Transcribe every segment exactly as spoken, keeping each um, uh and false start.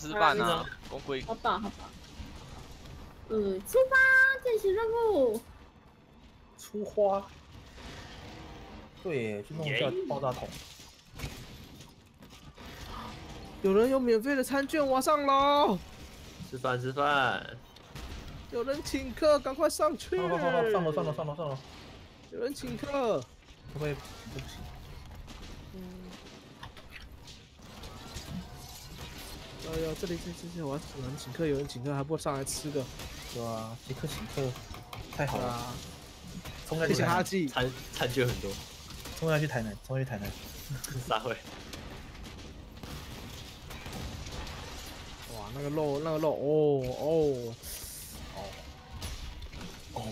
吃饭啊，公龟。好吧，好吧。嗯，出发，进行任务。出花。对，去弄一下爆炸桶。有人有免费的餐券，我上楼。吃饭，吃饭。有人请客，赶快上去。上楼，上楼，上楼，上楼，上楼，上楼。有人请客。不会，不行。嗯。 哎呀，这里这这这，我要有人请客，有人请客，还不上来吃个，对啊，请客请客，太好了！冲下去台南，餐餐券很多，冲下去台南，冲下去台南，啥会？哇，那个肉，那个肉，哦哦哦哦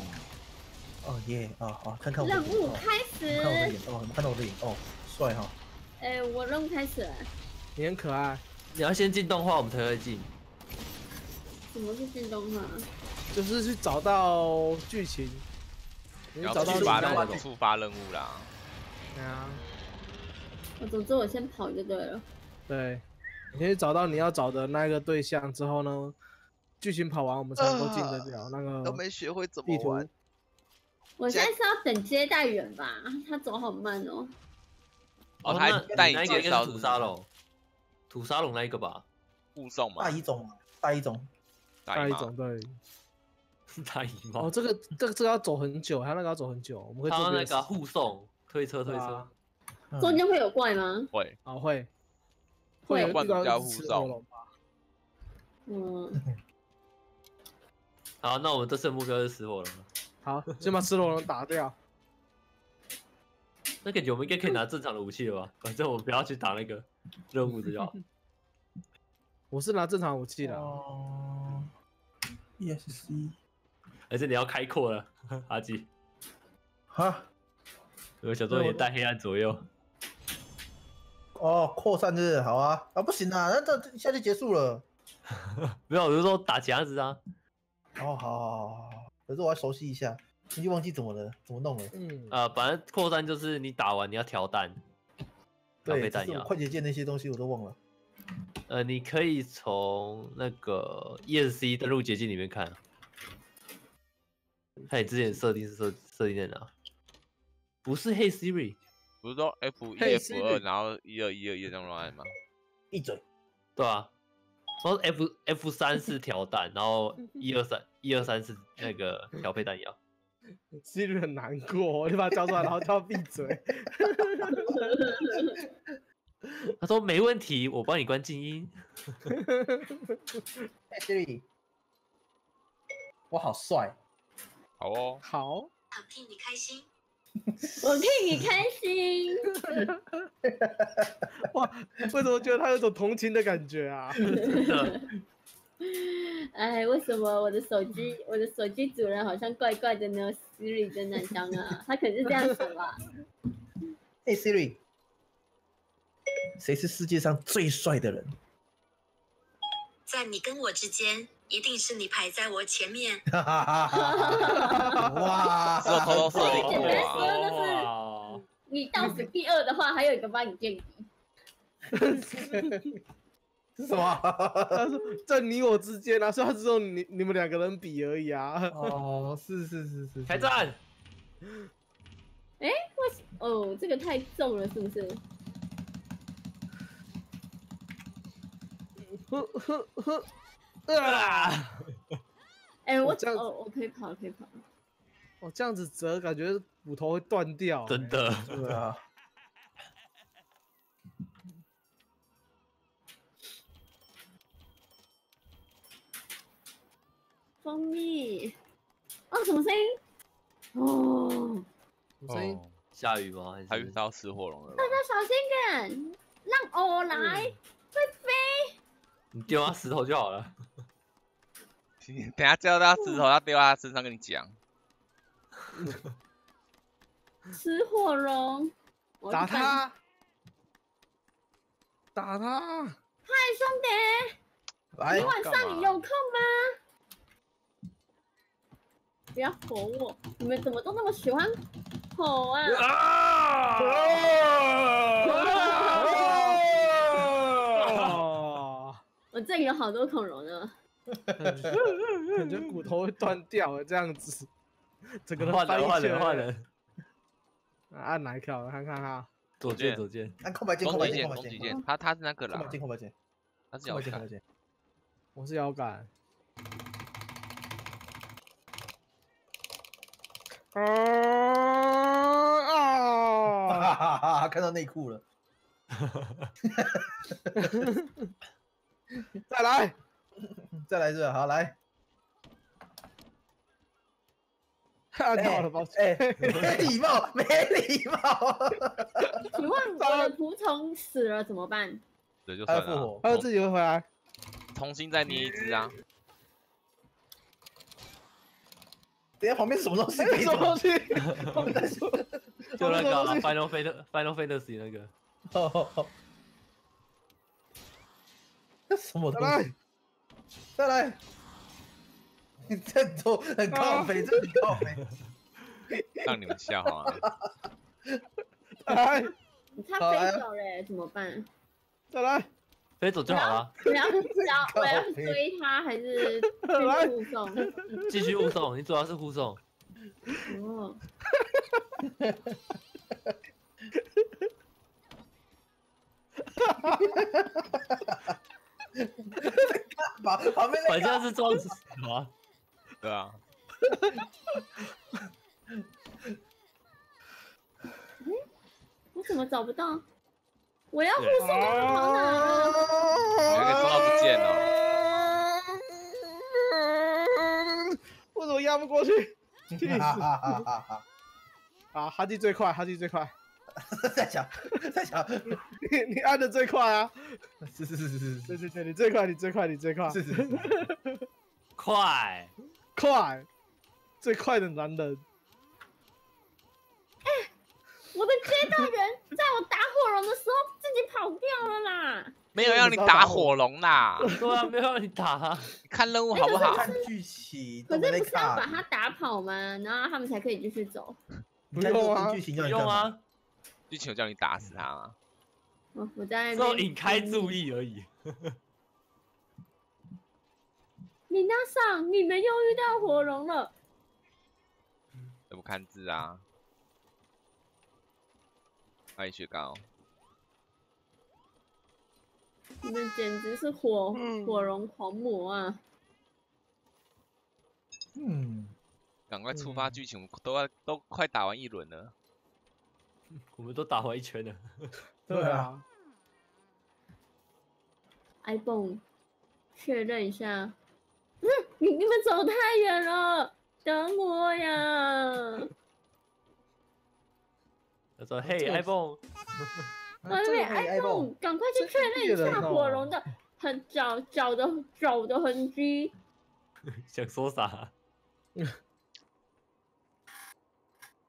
哦耶！啊，好，看看我的眼，任务开始，看我的眼哦，看到我的眼哦，帅哈！哎，我任务开始，你很可爱。 你要先进动画，我们才会进。什么是进动画？就是去找到剧情，然后触发那种触发任务啦。对啊。我总之我先跑就对了。对，你可以找到你要找的那个对象之后呢，剧情跑完我们才能够进得了那个。都没学会怎么玩。我现在是要等接待员吧？他走好慢哦。哦，他带你介绍屠杀喽。 土沙龙那一个吧，护送嘛，大一种，大一种，大一种对，大姨妈。哦，这个这个这个要走很久，他那个要走很久，我们会做那个护送推车推车，中间会有怪吗？会啊会，会有怪加护送。嗯，好，那我们这次目标是死火龙。好，先把死火龙打掉。那感觉我们应该可以拿正常的武器了吧？反正我们不要去打那个。 任务的要，我是拿正常武器的。哦 ，E S C， 而且你要开阔了，阿基。哈？我想说你带黑暗左右。哦，扩散日好啊，啊不行啊，那这一下就结束了。没有，我是说打夹子啊。哦，好，好，好，可是我要熟悉一下，你就忘记怎么了，怎么弄了。嗯，啊、呃，反正扩散就是你打完你要调蛋。 对，快捷键那些东西我都忘了。呃，你可以从那个 E S C 登录捷径里面看，看你之前设定是设设定在哪。不是 Hey Siri， 不是说 F 一 F 二，然后一二一二一这样乱按吗？一嘴。对啊，然后 F F 三是调蛋，然后一二三一二三是那个调配弹药。Siri 很难过，你把它叫出来，然后叫闭嘴。他说没问题，我帮你关静音。Siri， 我好帅，好哦，好，我替你开心，我替你开心。哇，为什么觉得他有种同情的感觉啊？哎，为什么我的手机，我的手机主人好像怪怪的呢 ？Siri 真难当啊，他可能是这样说吧。Hey Siri， 谁是世界上最帅的人？在你跟我之间，一定是你排在我前面。哈哈哈哈哇！这偷偷设定过啊！就是你倒数第二的话，还有一个帮你垫底。是什么？他说在你我之间啊，所以他只有你你们两个人比而已啊。哦，是是是是。开战！ 哎，为什哦，这个太重了，是不是？呵呵呵，啊！哎、欸，我这样哦，我可以跑，可以跑。我、哦、这样子折，感觉骨头会断掉、欸。真的。对啊。蜂蜜。哦，什么声音？哦。 声音、哦、下雨吗？还遇到死火龙了？大家小心点，让偶来，嗯、会飞。你丢他石头就好了。等下叫到石头，他丢到他身上跟你讲。死火龙，打他！打他！嗨，兄弟，你晚上你有空吗？ 不要吼我！你们怎么都那么喜欢吼啊？我我这里有好多恐龙呢，感觉骨头会断掉了这样子。整个人换人换人换人。按哪一条？看看哈，左键左键，按空白键空白键空白键。他他是那个啦，空白键空白键，他是摇杆。我是摇杆。 啊啊！哈哈哈，看到内裤了。再来，再来一次，好来。看到了吧？哎，没礼貌，没礼貌。请问我的仆从死了怎么办？死就算了，他自己会回来，重新再捏一只啊。 等下旁边什么东西？什么东西？就那个 Final Fantasy Final Fantasy 那个。哦。那什么东西？再来。你这都很靠北，这很靠北。让你们笑啊！哎，你看飞走嘞，怎么办？再来，飞走就好了。你要我要追他还是？ 护送，继续护送，你主要是护送。哦，旁边反正是撞死啊，对啊。嗯，我怎么找不到？我要护送到跑哪了？那个抓不见了。 我怎么压不过去？气死！啊，哈基最快，哈基最快。在想，在想，你你按的最快啊！是是是是是是是，你最快，你最快，你最快。是是。快快，最快的男人。哎，我的接待人在我打火龙的时候自己跑掉了啦。 没有让你打火龙啦！对啊，没有让你打。看任务好不好？看剧情。可是不是要把他打跑吗？然后他们才可以继续走。不用啊，剧情要用啊。剧情有叫你打死他吗？我我在那边引开注意而已。米娜桑，你们又遇到火龙了。怎么看字啊？欢迎雪糕。 你们简直是火火龙狂魔啊！嗯，赶快触发剧情，嗯、都要都快打完一轮了，我们都打完一圈了。对啊。iPhone， 确认一下。不是你你们走太远了，等我呀！他说：“嘿 ，iPhone。” 哎，哎，凤，赶快去确认一下火龙的很脚脚的脚的痕迹。想说啥？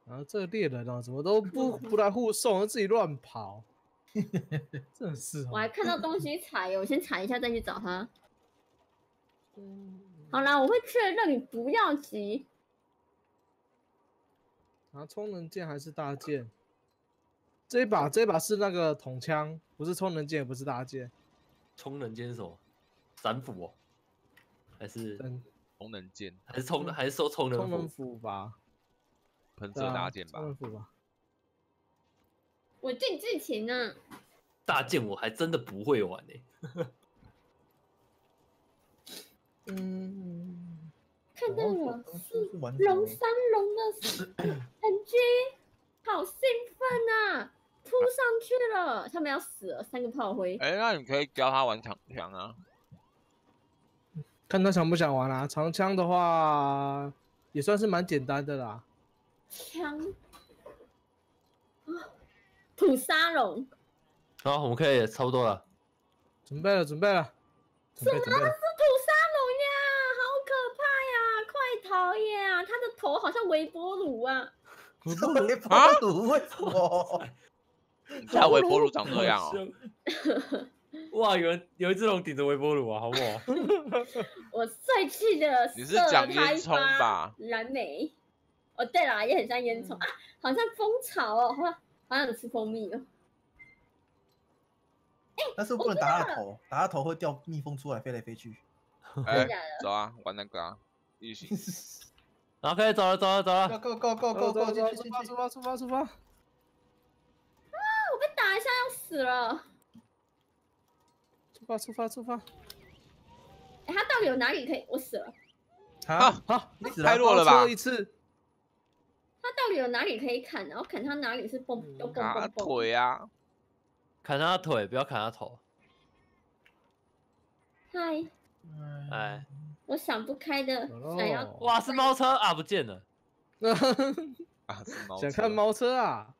啊，这猎人啊，怎么都不不来护送，自己乱跑，真是。我还看到东西踩，我先踩一下再去找他。好啦，我会确认，你不要急。啊，充能剑还是大剑？ 这一把，这一把是那个筒枪，不是充能剑，也不是大剑。充能剑是什么？斩斧哦，还是充能剑？还是充？还是说充能？充能斧吧，喷射大剑吧。充能斧吧。我进剧情呢。大剑我还真的不会玩哎。嗯，看到我是龙三龙的 N G， 好兴奋啊！ 扑上去了，他们要死了，三个炮灰。哎、欸，那你可以教他玩长枪啊，看他想不想玩啊。长枪的话，也算是蛮简单的啦。枪啊，土沙龙。好，我们可以差不多了，准备了，准备了。什么是土沙龙呀？好可怕呀！快逃呀！他的头好像微波炉啊。微波炉？为什么？ 他微波炉长这样哦！哇，有人有一只龙顶着微波炉啊，好猛！我帅气的你是讲烟囱吧？蓝莓。哦，对啦，也很像烟囱啊，好像蜂巢哦，好像好像吃蜂蜜哦。但是不能打他头，打他头会掉蜜蜂出来飞来飞去。哎，走啊，玩那个啊，异形。然后可以走了，走了，走了。Go go go go go！ 进去进去，出发出发出发！啊！我被打一下要死了。出发出发出发！哎，他到底有哪里可以？我死了。好好，你太弱了吧？一次。 他到底有哪里可以砍？然后砍他哪里是蹦都蹦蹦蹦？砍他腿啊！砍他腿，不要砍他头。嗨，哎，我想不开的，想要哇是猫车啊，不见了。啊，是猫车。想看猫车啊？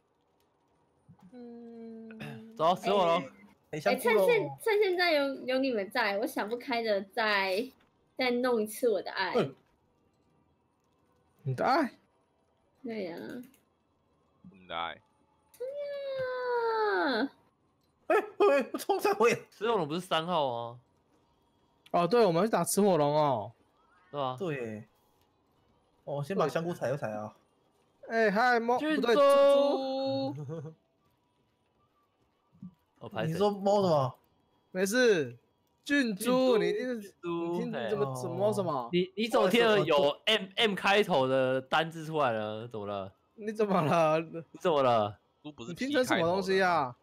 嗯，走，死我喽！哎，趁现趁现在有有你们在，我想不开的再再弄一次我的爱。你的爱。 对呀，来，哎呀，哎哎，我冲上回！吃火龙不是三号哦？哦，对，我们去打吃火龙哦，是吧？对，哦，先把香菇踩一踩啊！哎嗨，猫不对，猪，我排你说猫什么？没事，郡猪，你猪，你怎么怎么什么？你你昨天有 M M 开头的单字出来了，怎么了？你怎么了？你怎么了？猪不是拼成什么东西啊？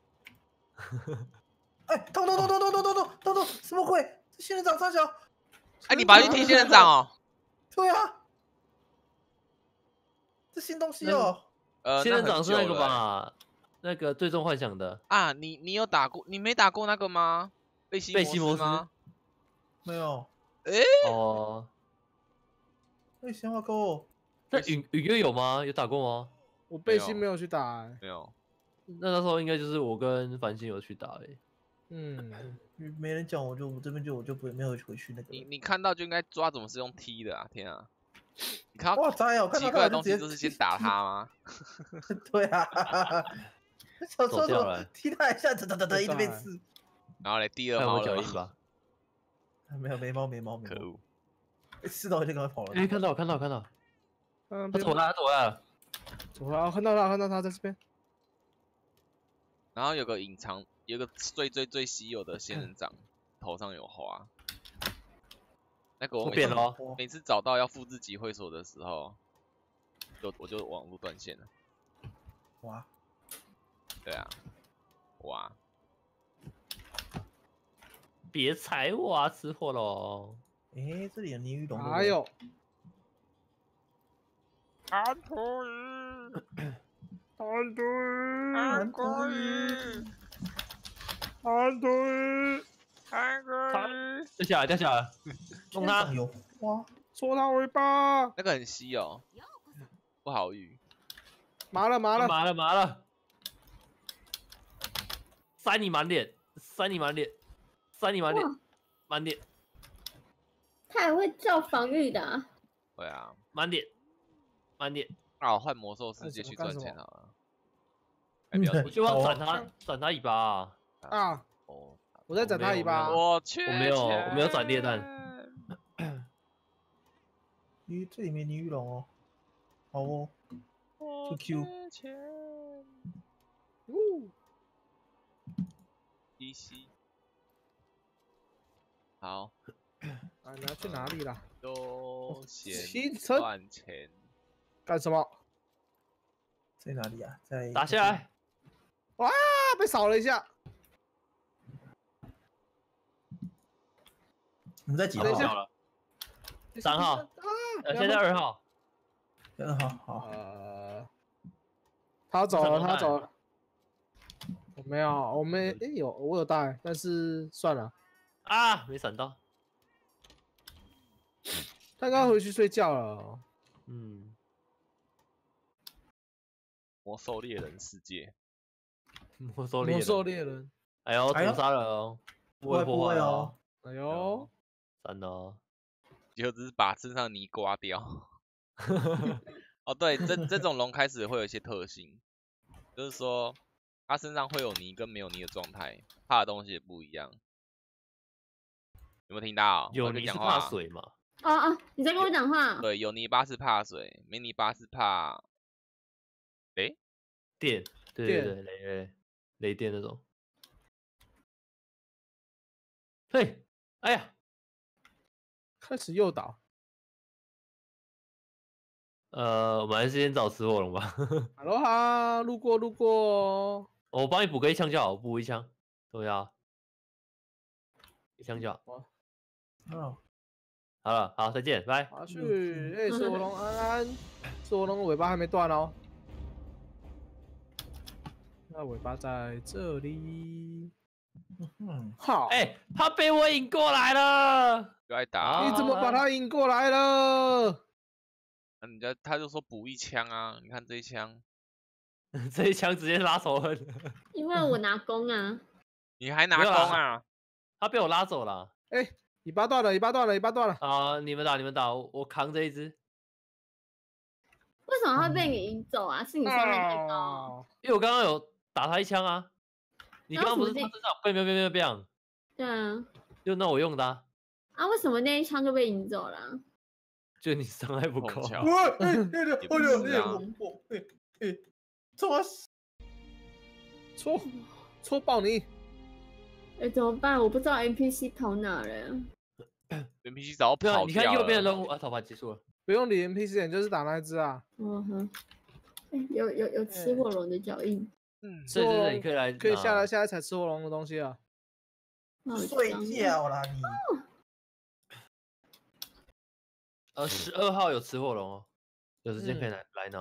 哎，咚咚咚咚咚咚咚咚咚咚，什么鬼？这仙人掌三小。哎，你跑去踢仙人掌哦？对啊，这新东西哦。呃，仙人掌是那个吧？那个最终幻想的啊？你你有打过？你没打过那个吗？ 贝西摩斯吗？没有。哎哦。哎，鲜花沟。那雨雨月有吗？有打过吗？我贝西没有去打。没有。那那时候应该就是我跟繁星有去打哎。嗯。没人讲，我就我这边就我就不没有回去那个。你你看到就应该抓，怎么是用踢的啊？天啊！你看到奇怪的东西就是先打他吗？对啊。小臭头踢他一下，哒哒哒哒，一直被刺。 然后嘞，第二猫了吧？没有，没猫，没猫，没猫。可恶！刺到就赶快跑了。哎，看到，看到，看到。嗯，他躲了，他躲了，躲了，看到他，看到他在这边。然后有个隐藏，有个最最最稀有的仙人掌，头上有花。那个我每次每次找到要复制集会所的时候，就我就网路断线了。哇！对啊，哇！ 别踩我啊，吃火龙！哎，这里有泥鱼龙。哎呦！安徒鱼，安徒鱼，安徒鱼，安徒鱼，安徒鱼，掉下来，掉下来，弄它！有花，戳它尾巴。那个很稀有，不好遇。麻了，麻了，麻了，麻了！塞你满脸，塞你满脸。 三你满点，满点。他也会叫防御的、啊。对啊，满点，满点。啊，换魔兽世界去赚钱好了。哎，我就要斩他，斩他尾巴啊！啊哦，我在斩他尾巴。我去，我没有，我没有斩裂弹。鱼这里面泥鱼龙哦，好哦 ，Q Q。呜，依稀。 好，啊，你要去哪里啦？都先赚钱，干什么？在哪里啊？在打下来！哇，被扫了一下。我们在几号了？三号。呃，现在二号。二号，好。呃，他走了，他走了。我没有，我没，哎，有我有带，但是算了。 啊，没闪到。他刚回去睡觉了。嗯。魔兽猎人世界。魔兽猎人。魔兽猎人。哎呦，屠杀人哦，不会破坏哦。哎呦，闪哦。就只是把身上泥刮掉。哦，对，这这种龙开始会有一些特性，就是说它身上会有泥跟没有泥的状态，怕的东西也不一样。 有没有听到？有泥是怕水嘛？哦哦，你在跟我讲话。对，有泥巴是怕水，没泥巴是怕，哎、欸，电，对对对，雷雷雷电那种。嘿，哎呀，开始诱导。呃，我们还是先找吃火龙吧。哈喽哈，路过路过、哦哦，我帮你补个一枪就好，补一枪，对啊，一枪就好。哦，好了，好，再见，拜。爬去，哎、欸，吃火龙安安，吃火龙的尾巴还没断哦。 那尾巴在这里。嗯，好。哎、欸，他被我引过来了。又挨打。你怎么把他引过来了？啊，人家他就说补一枪啊，你看这一枪，这一枪直接拉仇恨。因为我拿弓啊。你还拿弓啊？他被我拉走了。哎、欸，尾巴断了，尾巴断了，尾巴断了。啊，你们打，你们打，我扛这一只。 为什么会被你引走啊？是你伤害太高。因为我刚刚有打他一枪啊！你刚刚不是他身上变变变变变？对啊。就那我用的啊。啊，为什么那一枪就被引走了、啊？就你伤害不够。我哎哎哎！我我我哎哎！戳戳戳爆你！哎、欸，怎么办？我不知道 N P C 跑哪了。N P C 早跑掉了。你看右边的任务啊，逃跑结束了。 不用理 N P C 人，就是打那一只啊。嗯哼、uh ， huh. 有有有吃火龙的脚印。嗯，所以就是你可以来，可以下来下来踩吃火龙的东西啊。睡觉啦你。哦、呃，十二号有吃火龙哦，有时间可以来来拿。